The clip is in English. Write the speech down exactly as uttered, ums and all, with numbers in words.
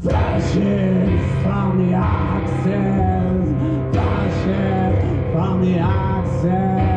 Flashes from the axis, flashes from the axis.